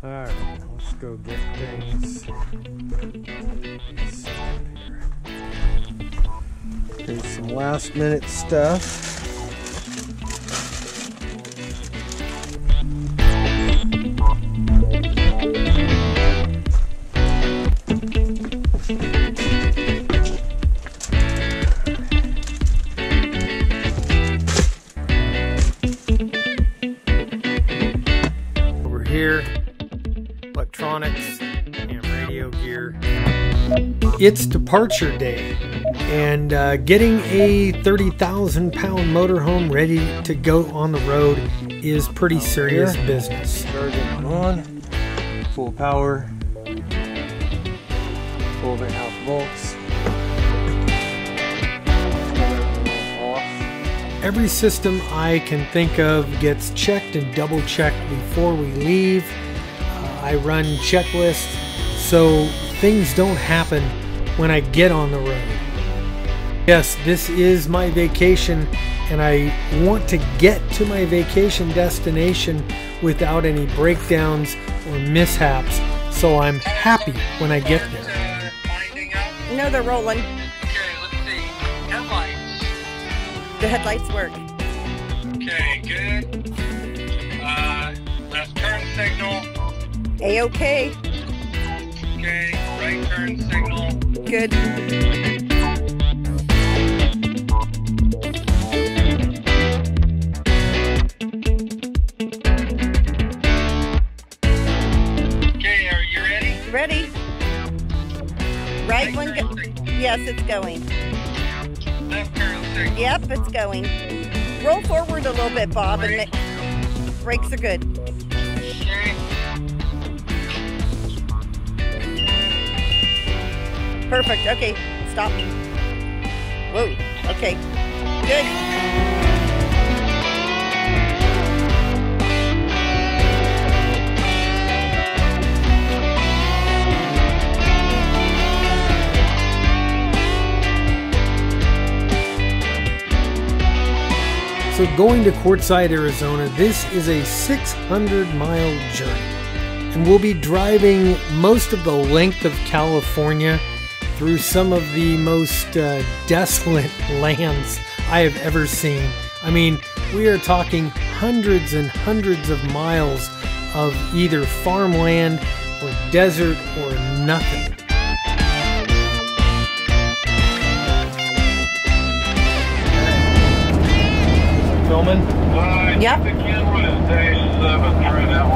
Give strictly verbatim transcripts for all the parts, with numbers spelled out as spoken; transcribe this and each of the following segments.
All right, let's go get things. Here's some last minute stuff. It's departure day, and uh, getting a thirty thousand pound motorhome ready to go on the road is pretty serious business. Charging on, full power, twelve and a half volts. Every system I can think of gets checked and double checked before we leave. Uh, I run checklists, so things don't happen when I get on the road. Yes, this is my vacation, and I want to get to my vacation destination without any breakdowns or mishaps, so I'm happy when I get there. No, they're rolling. Okay, let's see. Headlights. The headlights work. Okay, good. Uh, left turn signal. A-okay. Okay, right turn signal. Good. Okay, are you ready? Ready. Right, right one go signal. Yes, it's going. Left turn signal. Yep, it's going. Roll forward a little bit, Bob. Brake. And brakes are good. Okay. Perfect. Okay. Stop. Whoa. Okay. Good. So going to Quartzsite, Arizona, this is a six hundred mile journey, and we'll be driving most of the length of California through some of the most uh, desolate lands I have ever seen. I mean, we are talking hundreds and hundreds of miles of either farmland or desert or nothing. Filming? Uh, yep.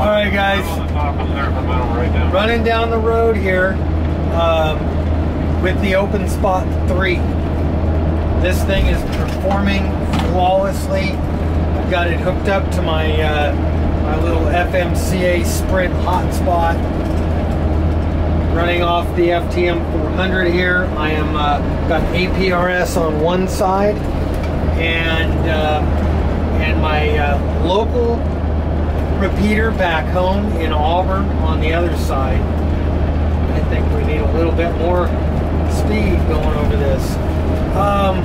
Alright guys, running down the road here. Um, with the Open Spot Three. This thing is performing flawlessly. I've got it hooked up to my, uh, my little F M C A Sprint hotspot. Running off the F T M four hundred here. I am uh, got A P R S on one side, and uh, and my uh, local repeater back home in Auburn on the other side. I think we need a little bit more speed going over this. Um,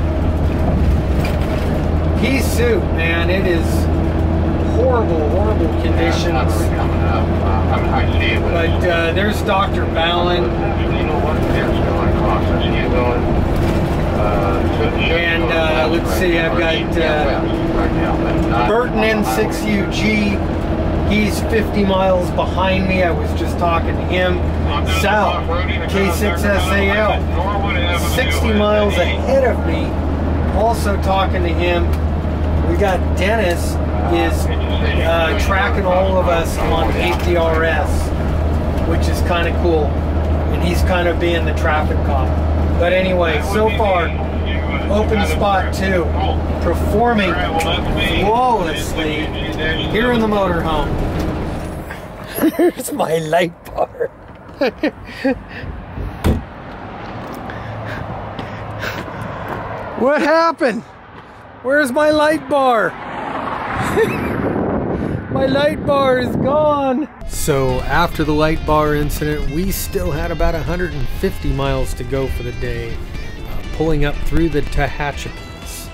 pea soup, man. It is horrible, horrible conditions. Yeah, I'm not really coming up. Uh, I'm not sure. But uh, there's Doctor Ballin. You know what? There's going across. She's going. And uh, let's see. I've got uh, Burton N six U G. He's fifty miles behind me. I was just talking to him. Sal K six S A L, sixty miles ahead of me. Also talking to him. We got Dennis is uh, tracking all of us on A T R S, which is kind of cool. And he's kind of being the traffic cop. But anyway, so far, Open Spot Two performing flawlessly here in the motorhome. Here's my light bar. What happened? Where's my light bar? My light bar is gone. So after the light bar incident, we still had about one hundred fifty miles to go for the day, pulling up through the Tehachapis.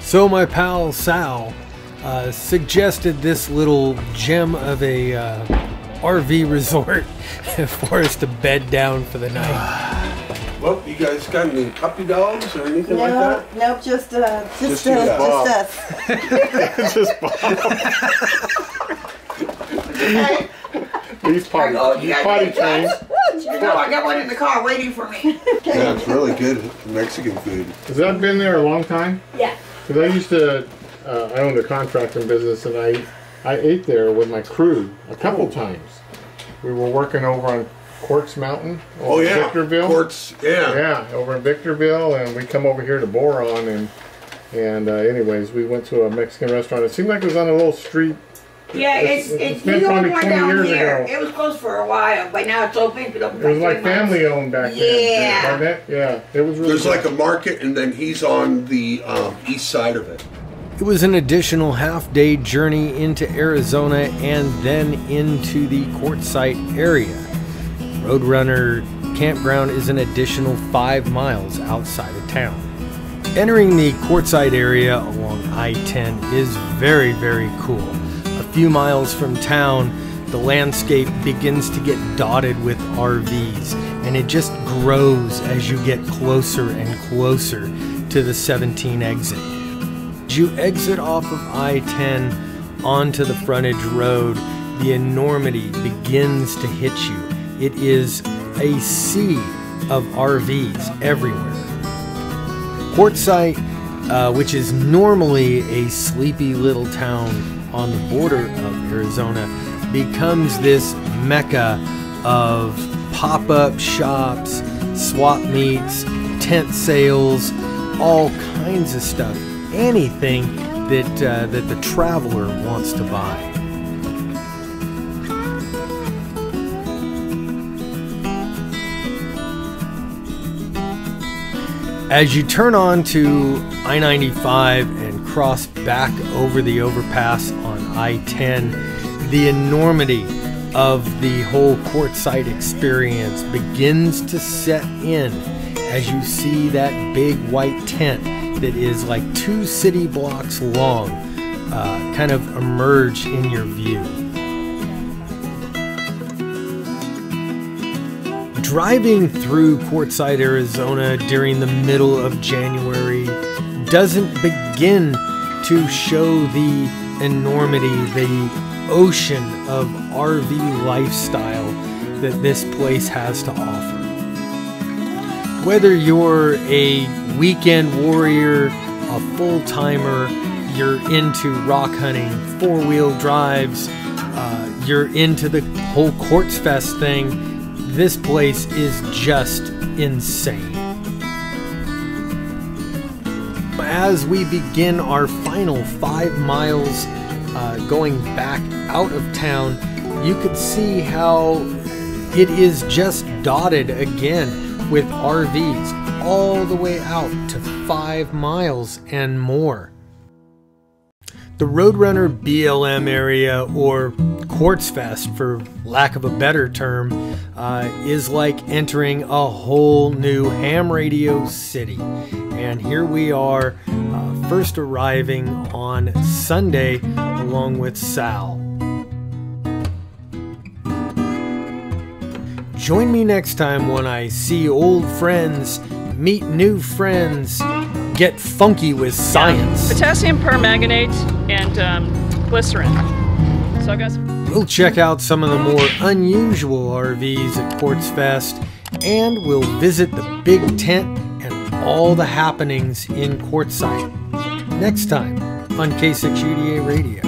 So my pal Sal uh, suggested this little gem of a uh, R V resort for us to bed down for the night. Well, you guys got any puppy dogs or anything no, like that? Nope, just uh, just just, uh, just us. Just Bob. He's potty, go, he's potty trained. You know, I got one in the car waiting for me. Yeah, it's really good Mexican food. Has that been there a long time? Yeah. Because I used to, uh, I owned a contracting business, and I, I ate there with my crew a couple oh. times. We were working over on Quartz Mountain. Over oh yeah. Victorville. Quartz. Yeah. Yeah, over in Victorville, and we come over here to Boron, and and uh, anyways, we went to a Mexican restaurant. It seemed like it was on a little street. Yeah, it's, it's, it's, it's been probably twenty years here. ago. It was closed for a while, but now it's open. It was like family owned back yeah. then. Yeah. Yeah, it was really There's good. like a market, and then he's on the um, east side of it. It was an additional half-day journey into Arizona and then into the Quartzsite area. Roadrunner Campground is an additional five miles outside of town. Entering the Quartzsite area along I ten is very, very cool. A few miles from town, the landscape begins to get dotted with R Vs, and it just grows as you get closer and closer to the seventeen exit. As you exit off of I ten onto the frontage road, the enormity begins to hit you. It is a sea of R Vs everywhere. Quartzsite, uh, which is normally a sleepy little town on the border of Arizona, becomes this mecca of pop-up shops, swap meets, tent sales, all kinds of stuff, anything that, uh, that the traveler wants to buy. As you turn on to I ninety-five and cross back over the overpass on I ten, the enormity of the whole Quartzsite experience begins to set in as you see that big white tent that is like two city blocks long uh, kind of emerge in your view. Driving through Quartzsite, Arizona during the middle of January doesn't begin to show the enormity, the ocean of R V lifestyle that this place has to offer. Whether you're a weekend warrior, a full-timer, you're into rock hunting, four-wheel drives, uh, you're into the whole Quartzfest thing, this place is just insane. As we begin our final five miles uh, going back out of town, you could see how it is just dotted again with R Vs all the way out to five miles and more. The Roadrunner B L M area, or Quartzfest for lack of a better term, uh, is like entering a whole new ham radio city. And here we are, uh, first arriving on Sunday along with Sal. Join me next time when I see old friends, meet new friends, get funky with science. Potassium permanganate and um, glycerin. So guys, we'll check out some of the more unusual R Vs at Quartzfest, and we'll visit the big tent and all the happenings in Quartzsite. Next time on K six U D A Radio.